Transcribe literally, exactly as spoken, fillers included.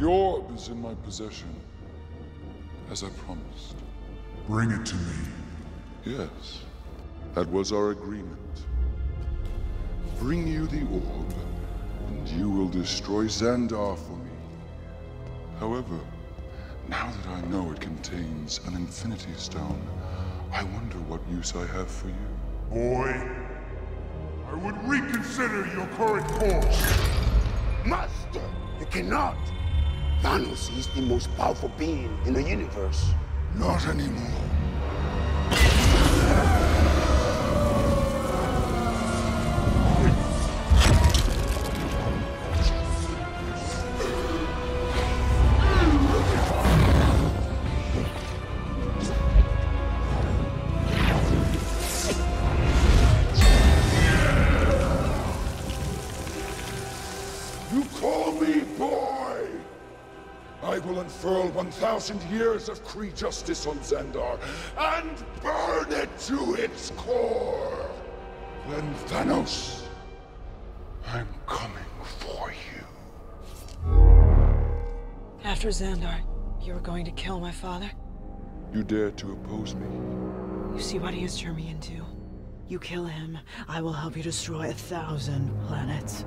The orb is in my possession, as I promised. Bring it to me. Yes, that was our agreement. Bring you the orb, and you will destroy Xandar for me. However, now that I know it contains an Infinity Stone, I wonder what use I have for you. Boy, I would reconsider your current course. Master, you cannot. Thanos is the most powerful being in the universe. Not anymore. You call me boy? I will unfurl one thousand years of Kree justice on Xandar and burn it to its core. Then, Thanos, I'm coming for you. After Xandar, you were going to kill my father? You dare to oppose me? You see what he has turned me into? You kill him, I will help you destroy a thousand planets.